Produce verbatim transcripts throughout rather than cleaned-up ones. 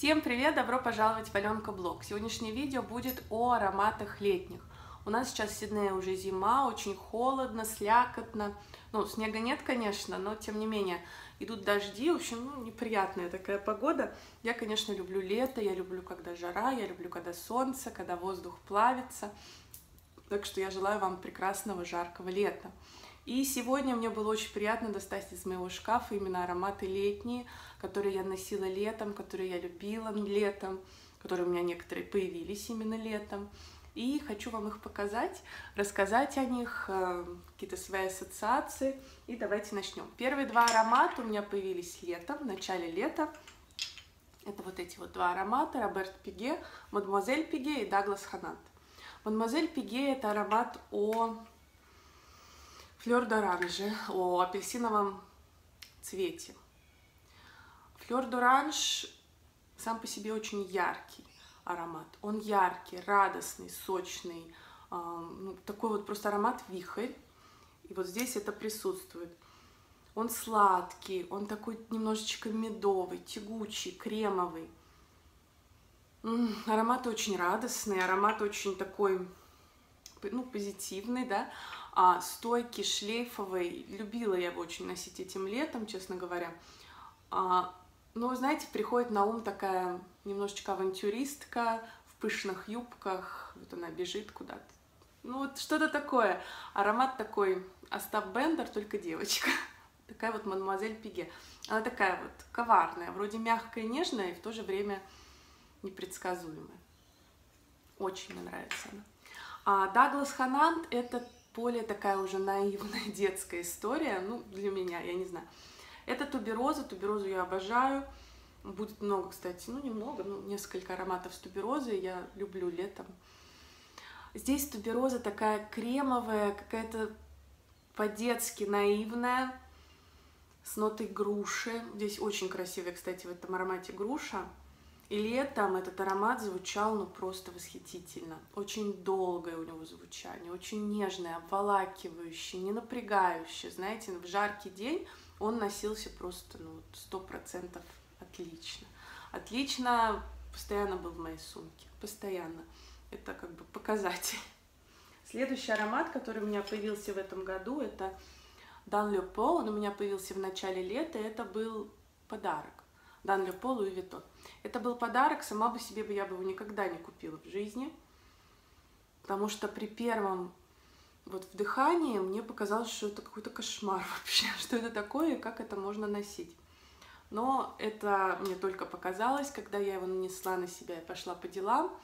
Всем привет! Добро пожаловать в Алёнка Блок. Сегодняшнее видео будет о ароматах летних. У нас сейчас в Сиднее уже зима, очень холодно, слякотно. Ну, снега нет, конечно, но тем не менее. Идут дожди, в общем, ну, неприятная такая погода. Я, конечно, люблю лето, я люблю, когда жара, я люблю, когда солнце, когда воздух плавится. Так что я желаю вам прекрасного жаркого лета. И сегодня мне было очень приятно достать из моего шкафа именно ароматы летние, которые я носила летом, которые я любила летом, которые у меня некоторые появились именно летом. И хочу вам их показать, рассказать о них, какие-то свои ассоциации. И давайте начнем. Первые два аромата у меня появились летом, в начале лета. Это вот эти вот два аромата: Роберт Пиге, Мадемуазель Пиге и Даглас Ханант. Мадемуазель Пиге — это аромат о... Fleur d'orange, о апельсиновом цвете. Fleur d'orange сам по себе очень яркий аромат. Он яркий, радостный, сочный. Такой вот просто аромат вихрь. И вот здесь это присутствует. Он сладкий, он такой немножечко медовый, тягучий, кремовый. Аромат очень радостный, аромат очень такой, ну, позитивный, да. А, стойкий, шлейфовый. Любила я его очень носить этим летом, честно говоря. А, но, знаете, приходит на ум такая немножечко авантюристка в пышных юбках. Вот она бежит куда-то. Ну вот что-то такое. Аромат такой Остап Бендер, только девочка. Такая вот Мадемуазель Пиге. Она такая вот коварная, вроде мягкая, нежная и в то же время непредсказуемая. Очень мне нравится она. А Даглас Ханант — это более такая уже наивная детская история, ну, для меня, я не знаю. Это тубероза, туберозу я обожаю. Будет много, кстати, ну, немного, ну, несколько ароматов с туберозой, я люблю летом. Здесь тубероза такая кремовая, какая-то по-детски наивная, с нотой груши. Здесь очень красивая, кстати, в этом аромате груша. И летом этот аромат звучал, ну, просто восхитительно. Очень долгое у него звучание, очень нежное, обволакивающее, не напрягающее. Знаете, в жаркий день он носился просто, ну, сто процентов отлично. Отлично постоянно был в моей сумке, постоянно. Это как бы показатель. Следующий аромат, который у меня появился в этом году, это Дан Ле Полу. Он у меня появился в начале лета, это был подарок. Дан Ле Полу и Виток. Это был подарок, сама бы себе я бы его никогда не купила в жизни, потому что при первом вот вдыхании мне показалось, что это какой-то кошмар вообще, что это такое и как это можно носить. Но это мне только показалось, когда я его нанесла на себя и пошла по делам,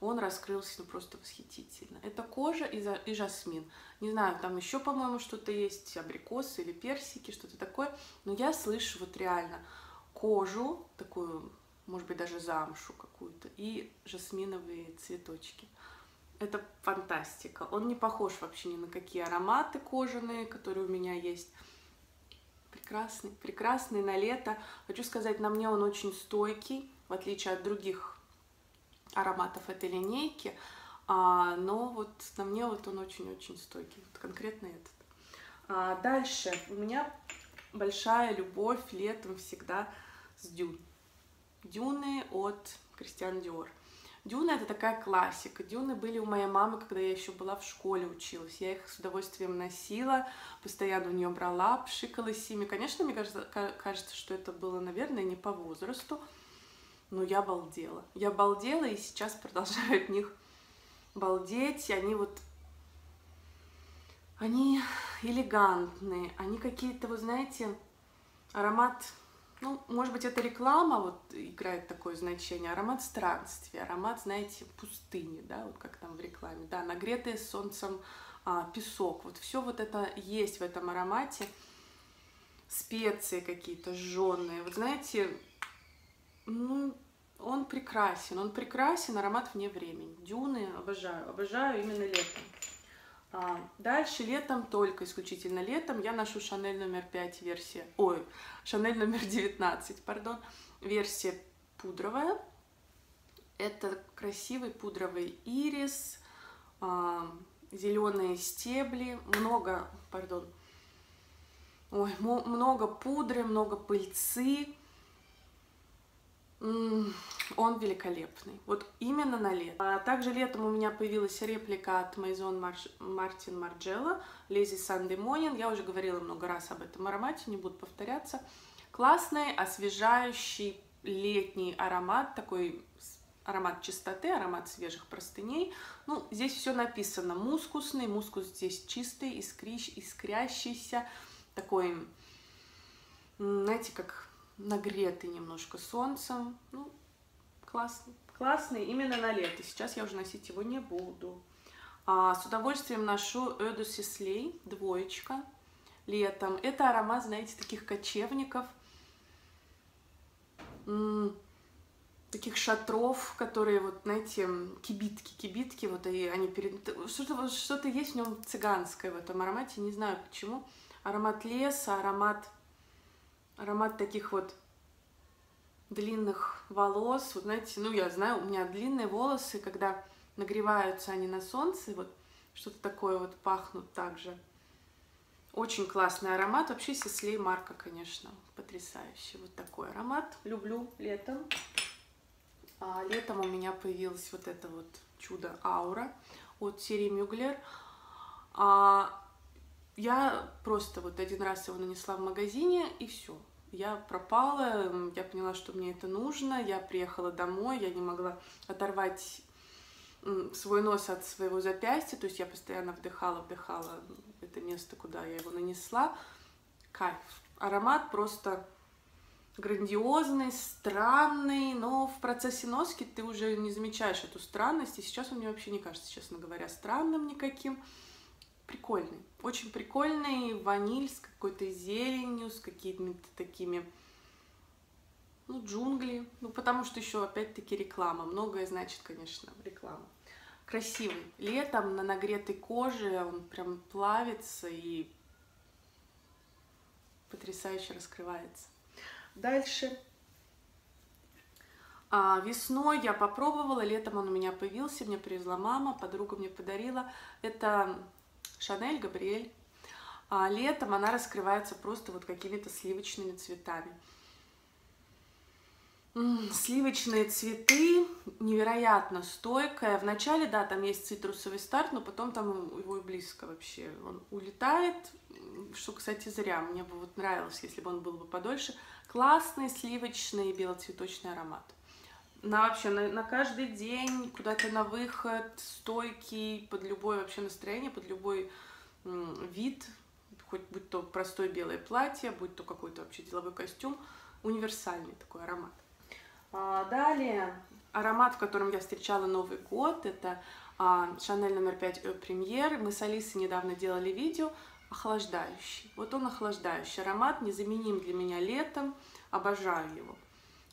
он раскрылся, ну, просто восхитительно. Это кожа и, за... и жасмин. Не знаю, там еще, по-моему, что-то есть, абрикосы или персики, что-то такое, но я слышу вот реально кожу, такую, может быть, даже замшу какую-то, и жасминовые цветочки. Это фантастика. Он не похож вообще ни на какие ароматы кожаные, которые у меня есть. Прекрасный, прекрасный на лето. Хочу сказать, на мне он очень стойкий, в отличие от других ароматов этой линейки, а, но вот на мне вот он очень-очень стойкий, вот конкретно этот. А дальше у меня большая любовь летом всегда с Дюн. Дюны от Кристиан Диор. Дюны — это такая классика. Дюны были у моей мамы, когда я еще была в школе, училась. Я их с удовольствием носила, постоянно у нее брала, пшикалась ими. Конечно, мне кажется, кажется, что это было, наверное, не по возрасту, но я балдела. Я балдела и сейчас продолжаю от них балдеть. Они вот... Они элегантные, они какие-то, вы знаете, аромат, ну, может быть, это реклама, вот, играет такое значение, аромат странствия, аромат, знаете, пустыни, да, вот как там в рекламе, да, нагретый солнцем а, песок, вот все вот это есть в этом аромате, специи какие-то жженые, вот знаете, ну, он прекрасен, он прекрасен, аромат вне времени, Дюны обожаю, обожаю именно летом. А дальше летом, только исключительно летом, я ношу Шанель номер пять версия, ой, Шанель номер девятнадцать, пардон, версия пудровая. Это красивый пудровый ирис, зеленые стебли, много, пардон, ой, много пудры, много пыльцы. он великолепный. Вот именно на лето. А также летом у меня появилась реплика от Maison Martin Margiela, Lazy Sunday Morning. Я уже говорила много раз об этом аромате, не буду повторяться. Классный, освежающий летний аромат, такой аромат чистоты, аромат свежих простыней. Ну, здесь все написано. Мускусный, мускус здесь чистый, искрящ, искрящийся, такой, знаете, как нагретый немножко солнцем. Ну, классный. Классный именно на лето. Сейчас я уже носить его не буду. А, с удовольствием ношу Эду Сислей, двоечка, летом. Это аромат, знаете, таких кочевников, таких шатров, которые, вот, знаете, кибитки, кибитки, вот и они перед... Что-то что-то есть в нем цыганское в этом аромате, не знаю почему. Аромат леса, аромат, аромат таких вот длинных волос. Вот, знаете, ну, я знаю, у меня длинные волосы, когда нагреваются они на солнце, вот что-то такое вот пахнут также. Очень классный аромат. Вообще, Сислей марка, конечно, потрясающий. Вот такой аромат. Люблю летом. А летом у меня появилось вот это вот чудо аура от серии Мюглер. А я просто вот один раз его нанесла в магазине, и все. Я пропала, я поняла, что мне это нужно. Я приехала домой, я не могла оторвать свой нос от своего запястья. То есть я постоянно вдыхала, вдыхала это место, куда я его нанесла. Кайф. Аромат просто... грандиозный, странный, но в процессе носки ты уже не замечаешь эту странность, и сейчас он мне вообще не кажется, честно говоря, странным никаким. Прикольный, очень прикольный, ваниль с какой-то зеленью, с какими-то такими, ну, джунгли, ну, потому что еще, опять-таки, реклама, многое значит, конечно, реклама. Красивый, летом на нагретой коже он прям плавится и потрясающе раскрывается. Дальше. А, весной я попробовала, летом он у меня появился, мне привезла мама, подруга мне подарила. Это Шанель Габриэль. А, летом она раскрывается просто вот какими-то сливочными цветами. М-м, сливочные цветы, невероятно стойкая. Вначале, да, там есть цитрусовый старт, но потом там его и близко вообще. Он улетает, что, кстати, зря. Мне бы вот нравилось, если бы он был бы подольше. Классный сливочный белоцветочный аромат. На вообще на, на каждый день, куда-то на выход, стойкий, под любое вообще настроение, под любой м, вид, хоть будь то простое белое платье, будь то какой-то вообще деловой костюм, универсальный такой аромат. А, далее, аромат, в котором я встречала Новый год, это Chanel номер пять Eau Premiere. Мы с Алисой недавно делали видео. Охлаждающий. Вот он охлаждающий аромат, незаменим для меня летом. Обожаю его.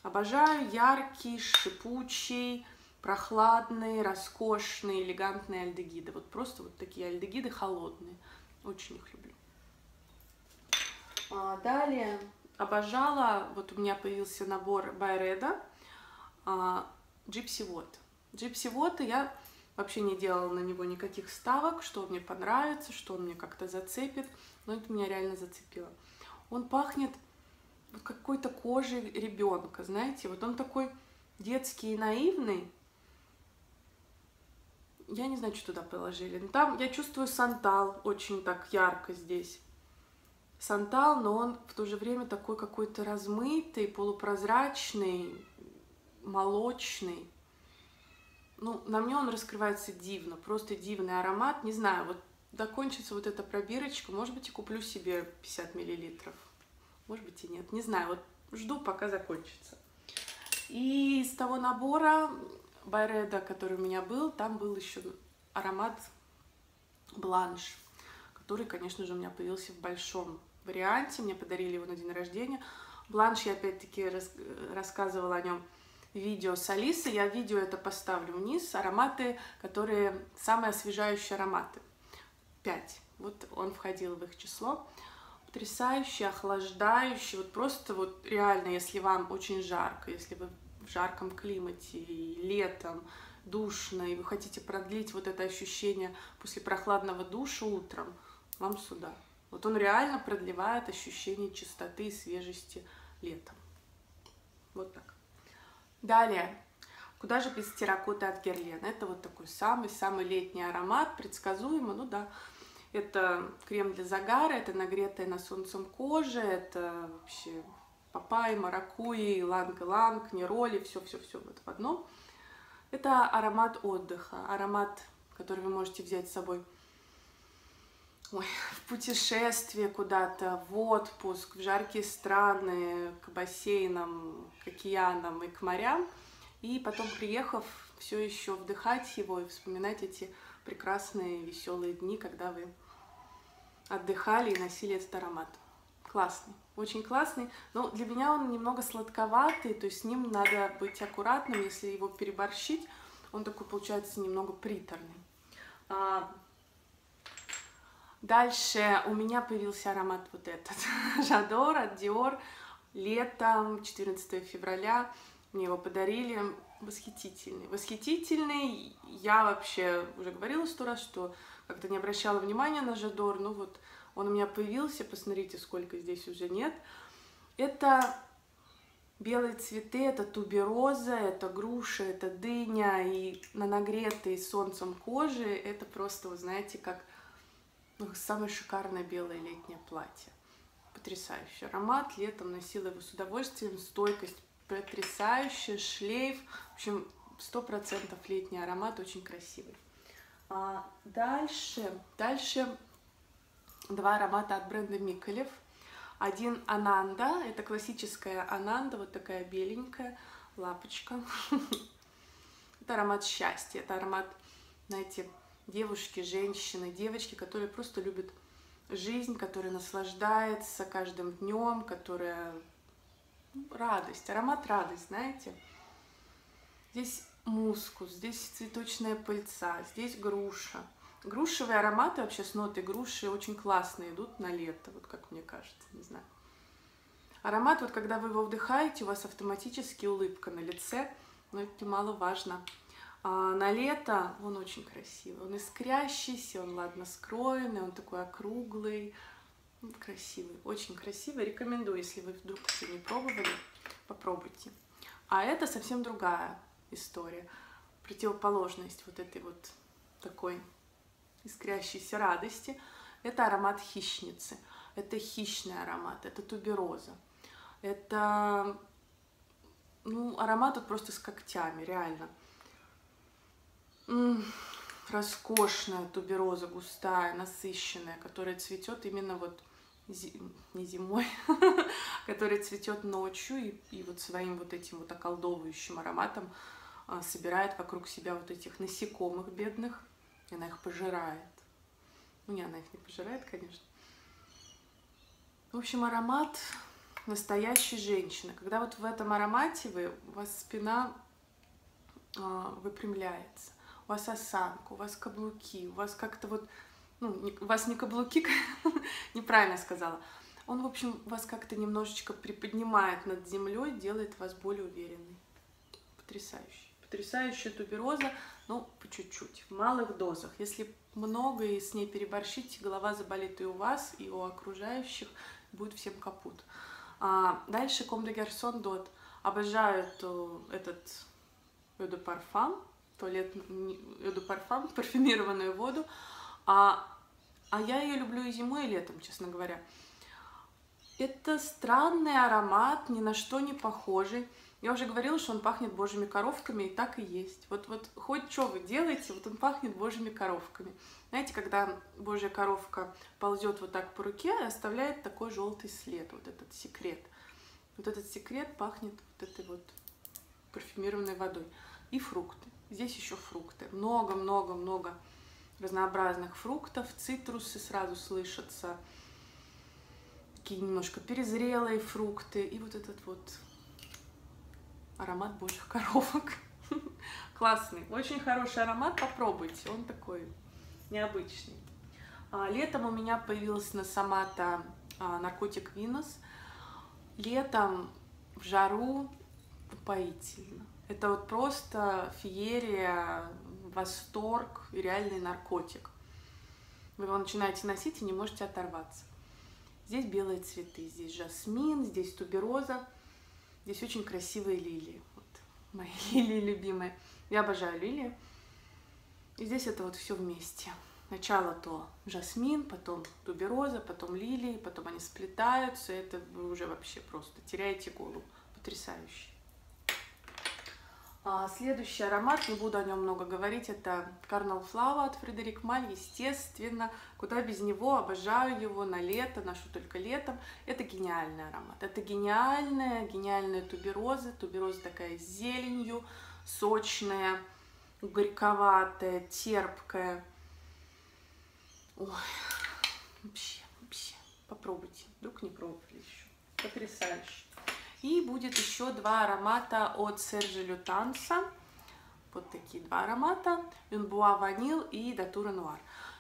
Обожаю яркий, шипучий, прохладный, роскошный, элегантный альдегиды. Вот просто вот такие альдегиды холодные. Очень их люблю. А далее обожала, вот у меня появился набор Byredo а, Gypsy Water. Gypsy Water я... Вообще не делала на него никаких ставок, что мне понравится, что он мне как-то зацепит. Но это меня реально зацепило. Он пахнет какой-то кожей ребенка, знаете. Вот он такой детский и наивный. Я не знаю, что туда положили. Но там я чувствую сантал очень так ярко здесь. Сантал, но он в то же время такой какой-то размытый, полупрозрачный, молочный. Ну, на мне он раскрывается дивно, просто дивный аромат. Не знаю, вот закончится вот эта пробирочка, может быть, и куплю себе пятьдесят миллилитров. Может быть, и нет, не знаю, вот жду, пока закончится. И из того набора Byredo, который у меня был, там был еще аромат Бланш, который, конечно же, у меня появился в большом варианте. Мне подарили его на день рождения. Бланш, я опять-таки рас рассказывала о нем. Видео с Алисой, я видео это поставлю вниз, ароматы, которые самые освежающие ароматы, пять, вот он входил в их число, потрясающий, охлаждающий, вот просто вот реально, если вам очень жарко, если вы в жарком климате, и летом, душно, и вы хотите продлить вот это ощущение после прохладного душа утром, вам сюда, вот он реально продлевает ощущение чистоты и свежести летом, вот так. Далее, Куда же без терракоты от Герлен? Это вот такой самый-самый летний аромат, предсказуемо, ну да. Это крем для загара, это нагретая на солнцем кожа, это вообще папайя, маракуйя, иланг-иланг, нероли, все-все-все вот в одном. Это аромат отдыха, аромат, который вы можете взять с собой ой, в путешествие куда-то, в отпуск, в жаркие страны, к бассейнам, к океанам и к морям. И потом, приехав, все еще вдыхать его и вспоминать эти прекрасные веселые дни, когда вы отдыхали и носили этот аромат. Классный, очень классный, но для меня он немного сладковатый, то есть с ним надо быть аккуратным, если его переборщить, он такой получается немного приторный. А... Дальше у меня появился аромат вот этот, Жадор от Диор, летом, четырнадцатого февраля, мне его подарили, восхитительный, восхитительный, я вообще уже говорила сто раз, что как-то не обращала внимания на Жадор, ну вот... Он у меня появился, посмотрите, сколько здесь уже нет. Это белые цветы, это тубероза, это груша, это дыня. И на нагретой солнцем кожи это просто, вы знаете, как ну, самое шикарное белое летнее платье. Потрясающий аромат, летом носила его с удовольствием, стойкость потрясающая, шлейф. В общем, сто процентов летний аромат, очень красивый. А дальше, дальше... Два аромата от бренда Микалев. Один Ананда, это классическая Ананда, вот такая беленькая лапочка. Это аромат счастья, это аромат, знаете, девушки, женщины, девочки, которые просто любят жизнь, которая наслаждается каждым днем, которая... Радость, аромат радость, знаете. Здесь мускус, здесь цветочная пыльца, здесь груша. Грушевые ароматы вообще с нотой груши очень классно идут на лето, вот как мне кажется, не знаю. Аромат, вот когда вы его вдыхаете, у вас автоматически улыбка на лице, но это немаловажно. А на лето он очень красивый, он искрящийся, он ладно скроенный, он такой округлый, красивый, очень красивый. Рекомендую, если вы вдруг еще не пробовали, попробуйте. А это совсем другая история, противоположность вот этой вот такой... искрящейся радости, это аромат хищницы, это хищный аромат, это тубероза, это ну, аромат вот просто с когтями, реально. М-м-м, роскошная тубероза, густая, насыщенная, которая цветет именно вот, зим... не зимой, которая цветет ночью и, и вот своим вот этим вот околдовывающим ароматом а, собирает вокруг себя вот этих насекомых бедных. И она их пожирает. Ну, не, она их не пожирает, конечно. В общем, аромат настоящей женщины. Когда вот в этом аромате вы, у вас спина э, выпрямляется, у вас осанка, у вас каблуки, у вас как-то вот... Ну, не, у вас не каблуки, неправильно сказала. Он, в общем, вас как-то немножечко приподнимает над землей, делает вас более уверенной. Потрясающе. Потрясающая тубероза, ну, по чуть-чуть, в малых дозах. Если много и с ней переборщите, голова заболит и у вас, и у окружающих, будет всем капут. А дальше Comme des Garçons Dot. Обожаю эту, этот Eau de Parfum, туалет, Eau de Parfum, парфюмированную воду. А, а я ее люблю и зимой, и летом, честно говоря. Это странный аромат, ни на что не похожий. Я уже говорила, что он пахнет божьими коровками, и так и есть. Вот, вот хоть что вы делаете, вот он пахнет божьими коровками. Знаете, когда божья коровка ползет вот так по руке и оставляет такой желтый след, вот этот секрет. Вот этот секрет пахнет вот этой вот парфюмированной водой. И фрукты. Здесь еще фрукты. Много-много-много разнообразных фруктов. Цитрусы сразу слышатся. Такие немножко перезрелые фрукты. И вот этот вот аромат божьих коровок. Классный. Очень хороший аромат. Попробуйте. Он такой необычный. Летом у меня появился Nasomatto наркотик Venus. Летом в жару упоительно. Это вот просто феерия, восторг, реальный наркотик. Вы его начинаете носить и не можете оторваться. Здесь белые цветы, здесь жасмин, здесь тубероза. Здесь очень красивые лилии. Вот. мои лилии любимые. Я обожаю лилии. И здесь это вот все вместе. Сначала то жасмин, потом тубероза, потом лилии, потом они сплетаются. Это вы уже вообще просто теряете голову. Потрясающе. А следующий аромат, не буду о нем много говорить, это Carnal Flower от Фредерик Маль, естественно. Куда без него, обожаю его на лето, ношу только летом. Это гениальный аромат. Это гениальная, гениальная тубероза. Тубероза такая с зеленью, сочная, горьковатая, терпкая. Ой, вообще, вообще, попробуйте, вдруг не пробовали еще, потрясающе. И будет еще два аромата от Сержа Лютенса, вот такие два аромата, Un Bois Vanille и Datura Noir.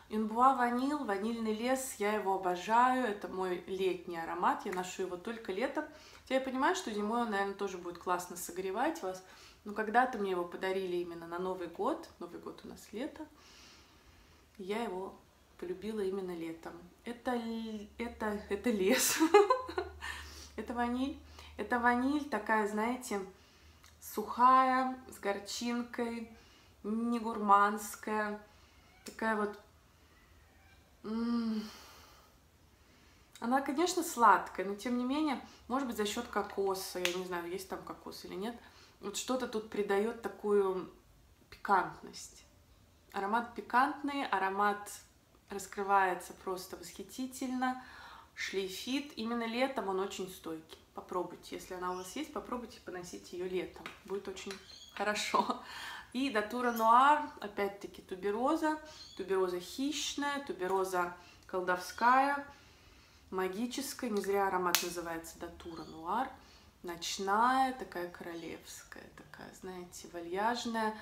Un Bois Vanille, ванильный лес, я его обожаю, это мой летний аромат, я ношу его только летом. Хотя я понимаю, что зимой он, наверное, тоже будет классно согревать вас, но когда-то мне его подарили именно на Новый год, Новый год у нас лето, я его полюбила именно летом. Это, это, это лес. Это ваниль. Это ваниль такая, знаете, сухая, с горчинкой, не гурманская. Такая вот... Она, конечно, сладкая, но тем не менее, может быть, за счет кокоса. Я не знаю, есть там кокос или нет. Вот что-то тут придает такую пикантность. Аромат пикантный, аромат... Раскрывается просто восхитительно, шлейфит. Именно летом он очень стойкий. Попробуйте, если она у вас есть, попробуйте поносить ее летом. Будет очень хорошо. И Datura Noir, опять-таки тубероза. Тубероза хищная, тубероза колдовская, магическая. Не зря аромат называется Datura Noir. Ночная, такая королевская, такая, знаете, вальяжная.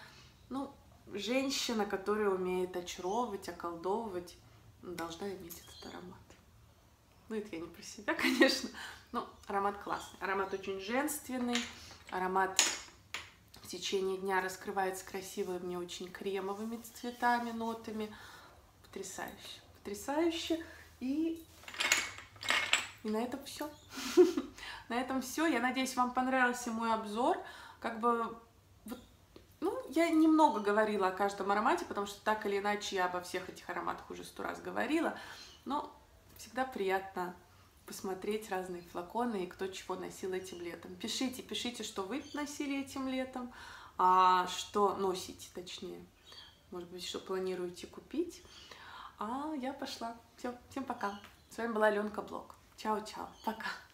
Ну, женщина, которая умеет очаровывать, околдовывать, должна иметь этот аромат. Ну, это я не про себя, конечно, но аромат классный. Аромат очень женственный, аромат в течение дня раскрывается красивыми, очень кремовыми цветами, нотами. Потрясающе, потрясающе. И, и на этом все. На этом все. Я надеюсь, вам понравился мой обзор. Как бы... Ну, я немного говорила о каждом аромате, потому что так или иначе я обо всех этих ароматах уже сто раз говорила. Но всегда приятно посмотреть разные флаконы и кто чего носил этим летом. Пишите, пишите, что вы носили этим летом, а что носите, точнее. Может быть, что планируете купить. А я пошла. Все, всем пока. С вами была Алёнка Блок. Чао-чао. Пока.